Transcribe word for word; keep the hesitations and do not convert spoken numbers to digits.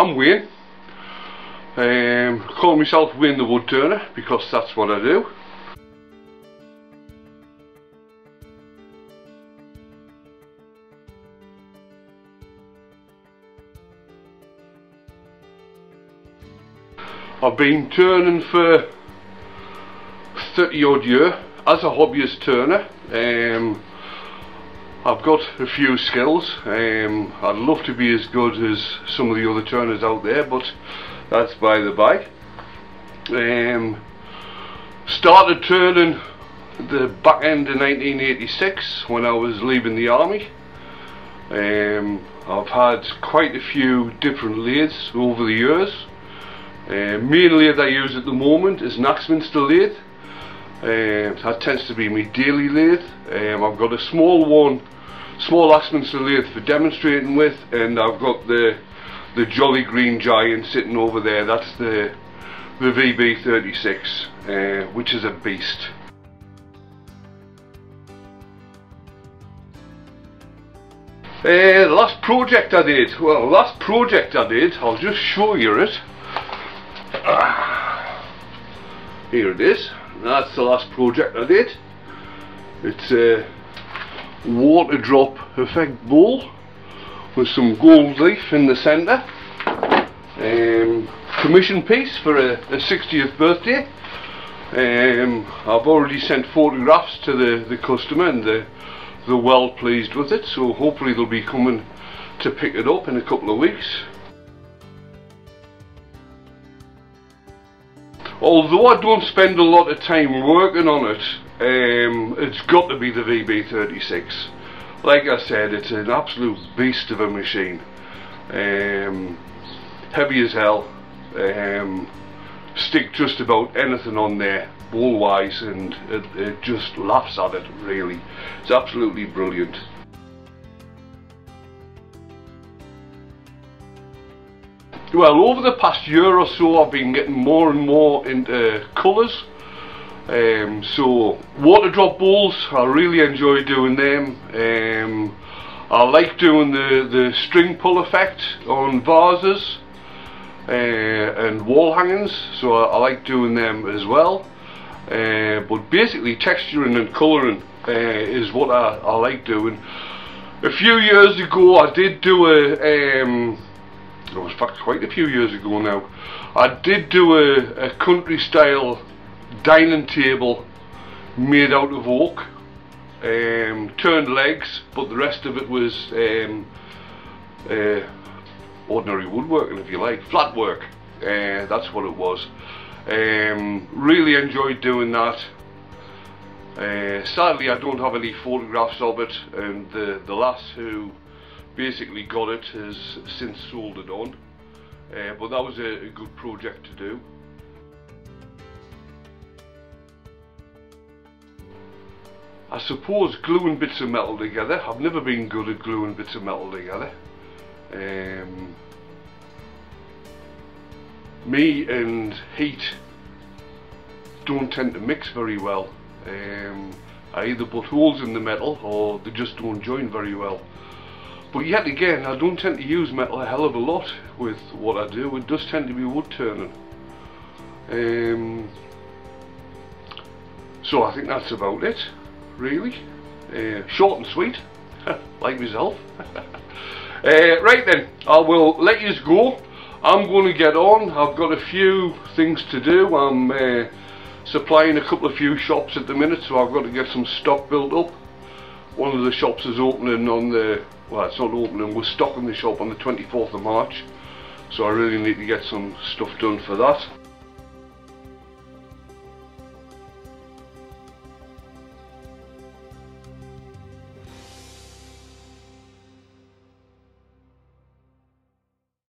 I'm Wayne. Um, call myself Wayne the Wood Turner because that's what I do. I've been turning for thirty odd years as a hobbyist turner. Um, I've got a few skills. Um, I'd love to be as good as some of the other turners out there, but that's by the by. Um, started turning the back end of nineteen eighty-six when I was leaving the army. Um, I've had quite a few different lathes over the years. Uh, main lathe I use at the moment is an Axminster lathe. Uh, that tends to be my daily lathe. Um, I've got a small one, small Axminster lathe for demonstrating with, and I've got the the Jolly Green Giant sitting over there. That's the the V B thirty-six, uh, which is a beast. Uh, the last project I did, well, the last project I did, I'll just show you it. Here it is. That's the last project I did. It's a water drop effect bowl with some gold leaf in the centre. Um, commission piece for a, a sixtieth birthday. Um, I've already sent photographs to the, the customer, and they're, they're well pleased with it, so hopefully they'll be coming to pick it up in a couple of weeks. Although I don't spend a lot of time working on it, um, it's got to be the V B thirty-six. Like I said, it's an absolute beast of a machine. Um, heavy as hell. Um, stick just about anything on there, ball-wise, and it, it just laughs at it, really. It's absolutely brilliant. Well, over the past year or so, I've been getting more and more into colours. Um, so, water drop bowls, I really enjoy doing them. Um, I like doing the, the string pull effect on vases uh, and wall hangings, so I, I like doing them as well. Uh, but basically, texturing and colouring uh, is what I, I like doing. A few years ago, I did do a... Um, Oh, in fact, quite a few years ago now, I did do a, a country style dining table made out of oak, um, turned legs, but the rest of it was um, uh, ordinary woodworking, if you like, flat work, uh, that's what it was. Um, really enjoyed doing that. Uh, sadly, I don't have any photographs of it, and the, the lass who basically got it has since sold it on, uh, but that was a, a good project to do. I suppose gluing bits of metal together. I've never been good at gluing bits of metal together. Um, me and heat don't tend to mix very well. Um, I either put holes in the metal or they just don't join very well. But yet again, I don't tend to use metal a hell of a lot with what I do. It does tend to be wood turning. Um, so I think that's about it, really. Uh, short and sweet, like myself. uh, right then, I will let you go. I'm going to get on. I've got a few things to do. I'm uh, supplying a couple of few shops at the minute, so I've got to get some stock built up. One of the shops is opening on the... Well, it's not opening, we're stocking the shop on the twenty-fourth of March, so I really need to get some stuff done for that.